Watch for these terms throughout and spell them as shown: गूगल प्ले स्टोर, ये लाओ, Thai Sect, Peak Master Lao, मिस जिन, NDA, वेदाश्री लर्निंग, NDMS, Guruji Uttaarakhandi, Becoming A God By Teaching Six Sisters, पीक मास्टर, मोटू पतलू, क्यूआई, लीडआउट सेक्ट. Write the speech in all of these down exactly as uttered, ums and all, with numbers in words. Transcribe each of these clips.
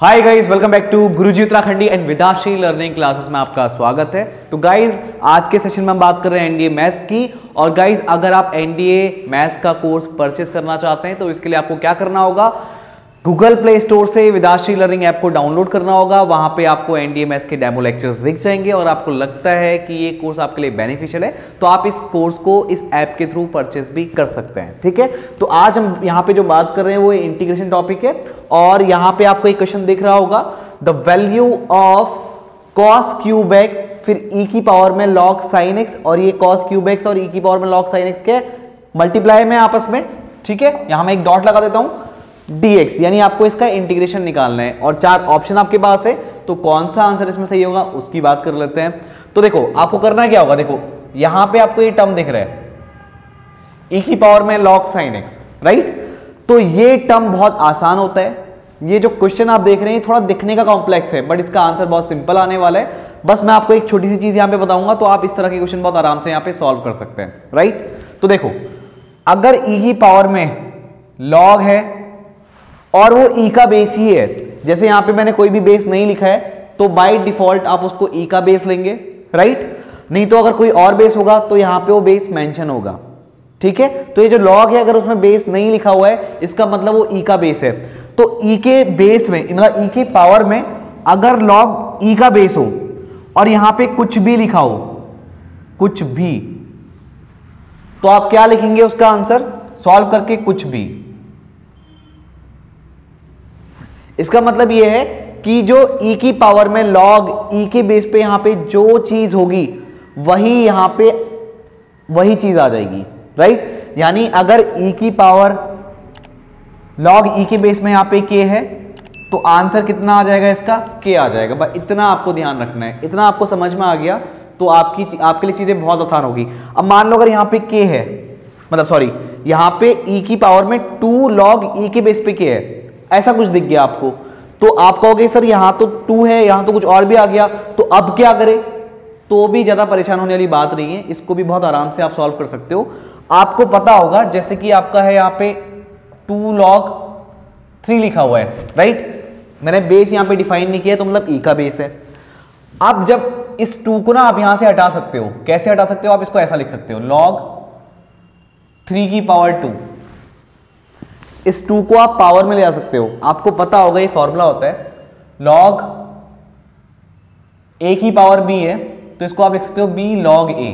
Hi guys, welcome back to Guruji Uttarakhandi and वेदाश्री लर्निंग classes में आपका स्वागत है। तो गाइज, आज के सेशन में हम बात कर रहे हैं एनडीए मैथ्स की। और गाइज, अगर आप एनडीए मैथ्स का कोर्स परचेस करना चाहते हैं तो इसके लिए आपको क्या करना होगा, गूगल प्ले स्टोर से वेदाश्री लर्निंग ऐप को डाउनलोड करना होगा। वहाँ पे आपको एनडीएमएस के डेमो लेक्चर्स दिख जाएंगे। और आपको लगता है कि ये कोर्स आपके लिए बेनिफिशियल है तो आप इस कोर्स को इस ऐप के थ्रू परचेस भी कर सकते हैं। ठीक है, तो आज हम यहाँ पे जो बात कर रहे हैं वो इंटीग्रेशन टॉपिक है। और यहाँ पे आपको एक क्वेश्चन दिख रहा होगा, the value of cos cube x फिर ई की पावर में लॉग साइन एक्स, और ये कॉस क्यूब एक्स और ई की पावर में लॉग साइन एक्स के मल्टीप्लाई में आपस में। ठीक है, यहाँ मैं एक डॉट लगा देता हूँ, dx यानी आपको इसका इंटीग्रेशन निकालना है। और चार ऑप्शन आपके पास है, तो कौन सा आंसर इसमें सही होगा उसकी बात कर लेते हैं। तो देखो आपको करना क्या होगा, देखो यहां पे आपको ये टर्म दिख रहा है e की पावर में log sin x, राइट। तो ये टर्म बहुत आसान होता है। ये जो क्वेश्चन आप देख रहे हैं थोड़ा दिखने का कॉम्प्लेक्स है, बट इसका आंसर बहुत सिंपल आने वाला है। बस मैं आपको एक छोटी सी चीज यहाँ पे बताऊंगा तो आप इस तरह के क्वेश्चन बहुत आराम से यहाँ पे सॉल्व कर सकते हैं, राइट। तो देखो, अगर e की पावर में लॉग है और वो e का बेस ही है, जैसे यहाँ पे मैंने कोई भी बेस नहीं लिखा है, तो बाय डिफॉल्ट आप उसको e का बेस लेंगे, राइट। नहीं तो अगर कोई और बेस होगा तो यहाँ पे वो बेस मेंशन होगा। ठीक है, तो ये जो लॉग है अगर उसमें बेस नहीं लिखा हुआ है इसका मतलब वो e का बेस है। तो e के बेस में मतलब e के पावर में अगर लॉग e का बेस हो और यहाँ पे कुछ भी लिखा हो, कुछ भी, तो आप क्या लिखेंगे उसका आंसर सॉल्व करके, कुछ भी। इसका मतलब यह है कि जो e की पावर में log e के बेस पे यहाँ पे जो चीज होगी वही यहाँ पे वही चीज आ जाएगी, राइट। यानी अगर e की पावर log e के बेस में यहाँ पे k है तो आंसर कितना आ जाएगा इसका, k आ जाएगा। बस इतना आपको ध्यान रखना है। इतना आपको समझ में आ गया तो आपकी आपके लिए चीजें बहुत आसान होगी। अब मान लो अगर यहाँ पे k है, मतलब सॉरी यहाँ पे e की पावर में टू log e के बेस पे k है, ऐसा कुछ दिख गया आपको, तो आप कहोगे सर यहां तो टू है, यहां तो कुछ और भी आ गया, तो अब क्या करें। तो भी ज्यादा परेशान होने वाली बात नहीं है, इसको भी बहुत आराम से आप सॉल्व कर सकते हो। आपको पता होगा जैसे कि आपका है यहां पे टू log थ्री लिखा हुआ है, राइट। मैंने बेस यहां पे डिफाइन नहीं किया तो मतलब e का बेस है। आप जब इस टू को ना आप यहां से हटा सकते हो, कैसे हटा सकते हो, आप इसको ऐसा लिख सकते हो, log थ्री की पावर टू। इस टू को आप पावर में ले जा सकते हो। आपको पता होगा ये फॉर्मूला होता है, log a की पावर b है तो इसको आप लिख सकते हो b log a।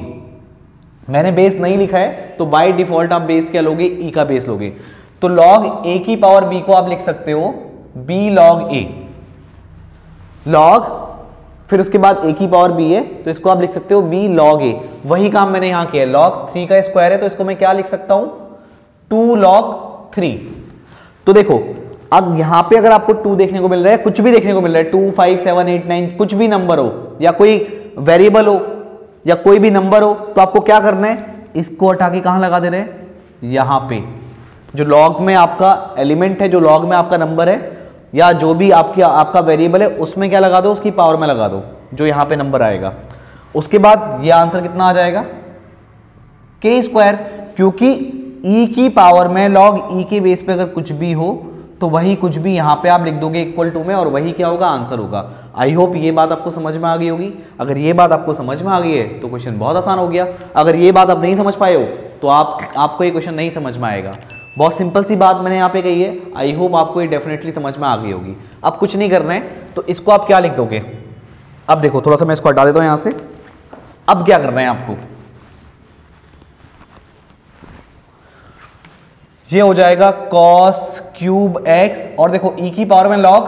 मैंने बेस नहीं लिखा है तो बाय डिफॉल्ट आप बेस क्या लोगे, e का बेस लोगे। तो log a की पावर b को आप लिख सकते हो b log a, log फिर उसके बाद a की पावर b है तो इसको आप लिख सकते हो b log a। वही काम मैंने यहां किया है, log थ्री का स्क्वायर है तो इसको मैं क्या लिख सकता हूं, टू log थ्री। तो देखो अब यहाँ पे अगर आपको टू देखने को मिल रहा है, कुछ भी देखने को मिल रहा है, two five seven eight nine कुछ भी नंबर हो या कोई वेरिएबल हो या कोई भी नंबर हो, तो आपको क्या करना है, इसको हटा के कहाँ लगा दे रहे हैं, यहाँ पे जो लॉग में आपका एलिमेंट है, जो लॉग में आपका नंबर है या जो भी आपकी आपका वेरिएबल है उसमें क्या लगा दो, उसकी पावर में लगा दो, जो यहाँ पे नंबर आएगा। उसके बाद यह आंसर कितना आ जाएगा, के स्क्वायर, क्योंकि e की पावर में log e के बेस पे अगर कुछ भी हो तो वही कुछ भी यहाँ पे आप लिख दोगे इक्वल टू में, और वही क्या होगा, आंसर होगा। आई होप ये बात आपको समझ में आ गई होगी। अगर ये बात आपको समझ में आ गई है तो क्वेश्चन बहुत आसान हो गया। अगर ये बात आप नहीं समझ पाए हो तो आप आपको ये क्वेश्चन नहीं समझ में आएगा। बहुत सिंपल सी बात मैंने यहाँ पे कही है, आई होप आपको ये डेफिनेटली समझ में आ गई होगी। अब कुछ नहीं करना है, तो इसको आप क्या लिख दोगे, अब देखो थोड़ा सा मैं इसको हटा देता हूँ यहाँ से। अब क्या करना है आपको, ये हो जाएगा कॉस क्यूब एक्स, और देखो e की पावर में लॉग,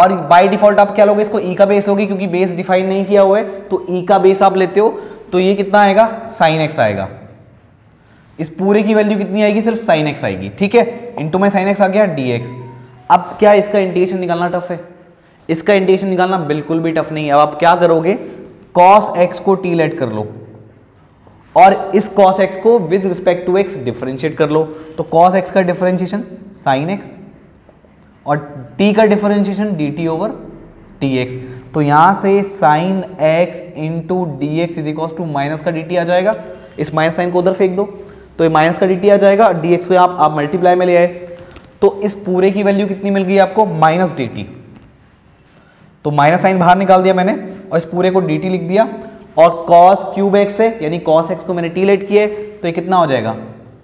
और बाय डिफॉल्ट आप क्या लोगे, इसको e का बेस लोगे क्योंकि बेस डिफाइन नहीं किया हुआ है तो e का बेस आप लेते हो। तो ये कितना आएगा, साइन एक्स आएगा। इस पूरे की वैल्यू कितनी आएगी, सिर्फ साइन एक्स आएगी। ठीक है, इनटू में साइन एक्स आ गया, dx। अब क्या इसका इंटीग्रेशन निकालना टफ है, इसका इंटीग्रेशन निकालना बिल्कुल भी टफ नहीं है। अब आप क्या करोगे, कॉस एक्स को टी लेट कर लो और इस cos x को with respect to x differentiate कर लो। तो cos x का डिफरेंशिएशन sin x और t का डिफरेंशिएशन dt ओवर dx। तो यहाँ से sin x into d x is equal to minus का dt आ जाएगा। इस माइनस साइन को उधर फेंक दो तो ये माइनस का dt आ जाएगा, dx को आप आप मल्टीप्लाई में ले आए तो इस पूरे की वैल्यू कितनी मिल गई आपको, माइनस dt। तो माइनस साइन बाहर निकाल दिया मैंने और इस पूरे को डी टी लिख दिया और कॉस क्यूब एक्स से यानी कॉस एक्स को मैंने टी लेट किए तो ये कितना हो जाएगा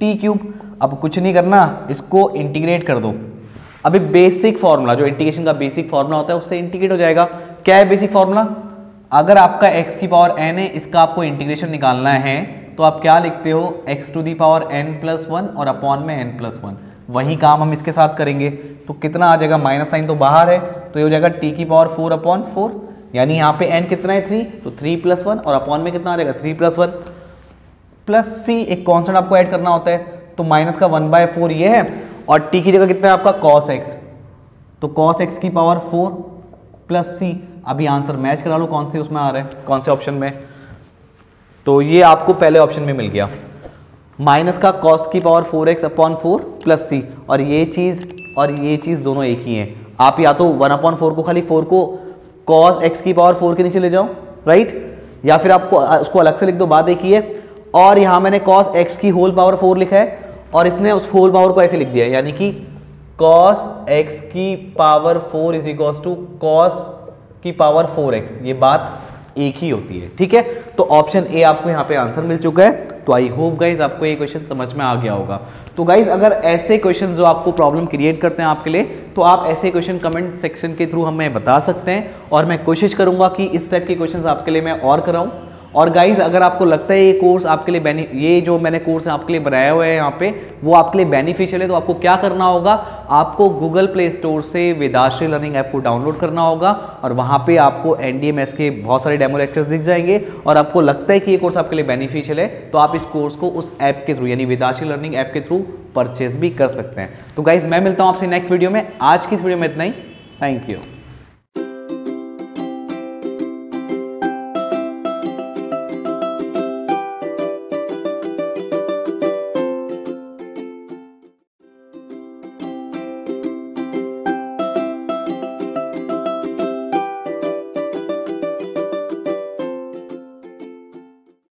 टी क्यूब। अब कुछ नहीं करना, इसको इंटीग्रेट कर दो। अभी बेसिक फार्मूला जो इंटीग्रेशन का बेसिक फार्मूला होता है उससे इंटीग्रेट हो जाएगा। क्या है बेसिक फार्मूला? अगर आपका x की पावर n है, इसका आपको इंटीग्रेशन निकालना है तो आप क्या लिखते हो x to the power n plus one और अपॉन में n प्लस वन। वही काम हम इसके साथ करेंगे तो कितना आ जाएगा, माइनस साइन तो बाहर है तो ये हो जाएगा t की पावर फोर अपॉन फोर, यानी यहाँ पे n कितना है थ्री, तो थ्री प्लस वन और अपॉन में कितना आ जाएगा three plus one plus c। एक कॉन्स्टेंट आपको ऐड करना होता है तो माइनस का वन बाय फोर ये है और t की जगह कितना है आपका कॉस एक्स, तो कॉस एक्स की पावर फोर प्लस सी। अभी आंसर मैच करा लो कौन से उसमें आ रहा है, कौन से ऑप्शन में। तो ये आपको पहले ऑप्शन में मिल गया माइनस का कॉस की power four x upon four plus c. और ये चीज़ और ये चीज़ दोनों एक ही हैं। आप या तो वन अपॉन फोर को खाली फोर को कॉस एक्स की पावर फोर के नीचे ले जाओ, राइट, या फिर आपको उसको अलग से लिख दो, बात एक ही है। और यहाँ मैंने कॉस एक्स की होल पावर फोर लिखा है और इसने उस होल पावर को ऐसे लिख दिया, यानी कि कॉस एक्स की power four is equals to cos की पावर फोर एक्स। ये बात एक ही होती है, ठीक है। तो ऑप्शन ए आपको यहाँ पे आंसर मिल चुका है। तो आई होप गाइज आपको ये क्वेश्चन समझ में आ गया होगा। तो गाइज अगर ऐसे क्वेश्चन जो आपको प्रॉब्लम क्रिएट करते हैं आपके लिए, तो आप ऐसे क्वेश्चन कमेंट सेक्शन के थ्रू हमें बता सकते हैं और मैं कोशिश करूँगा कि इस टाइप के क्वेश्चन आपके लिए मैं और कराऊँ। और गाइज अगर आपको लगता है ये कोर्स आपके लिए बेनि ये जो मैंने कोर्स आपके लिए बनाया हुआ है यहाँ पे वो आपके लिए बेनिफिशियल है, तो आपको क्या करना होगा, आपको गूगल प्ले स्टोर से वेदाश्री लर्निंग ऐप को डाउनलोड करना होगा और वहाँ पे आपको एनडीएमएस के बहुत सारे डेमो लेक्चर्स दिख जाएंगे। और आपको लगता है कि ये कोर्स आपके लिए बेनिफिशियल है तो आप इस कोर्स को उस ऐप के थ्रू यानी वेदाश्री लर्निंग ऐप के थ्रू परचेज भी कर सकते हैं। तो गाइज मैं मिलता हूँ आपसे नेक्स्ट वीडियो में। आज की इस वीडियो में इतना ही, थैंक यू।